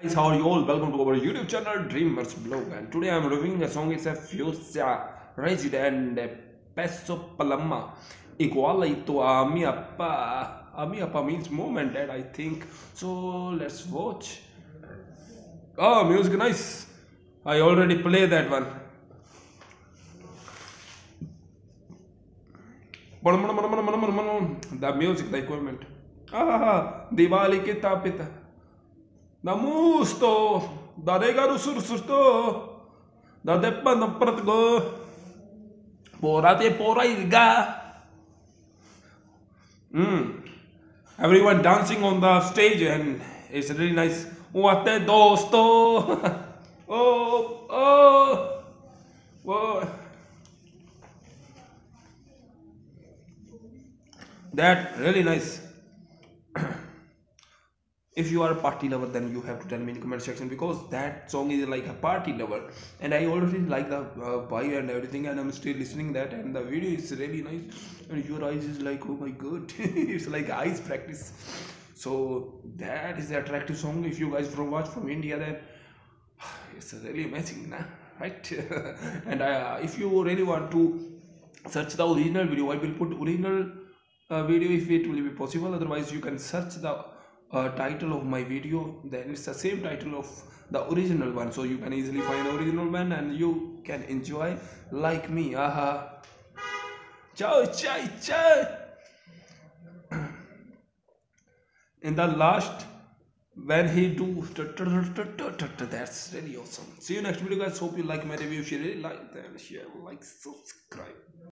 Guys, how are you all? Welcome to our YouTube channel Dreamers Vlog, and today I'm reviewing a song. It's a Fuerza Regida and Peso Pluma, Igualito A Mi Apá. A Mi Apá means mom and dad, I think. So let's watch. Oh, music nice. I already played that one. The music, the equipment. Ah, Diwali ke tapita. Namusto, Daregaru Sursurto, Dadepan of Portugal, Porate Poraiga. Everyone dancing on the stage, and it's really nice. Uate dosto. Oh. That really nice. If you are a party lover, then you have to tell me in the comment section, because that song is like a party lover, and I already like the vibe and everything, and I'm still listening that, and the video is really nice, and your eyes is like, oh my god. It's like eyes practice. So that is the attractive song. If you guys from watch from India, then it's really amazing, nah? Right? And if you really want to search the original video, I will put original video if it will be possible. Otherwise you can search the title of my video, then it's the same title of the original one, so you can easily find the original one and you can enjoy like me. Aha, ciao ciao ciao. In the last, when he do that's really awesome. See you next video, guys. Hope you like my review. If you really like, then share, like, subscribe.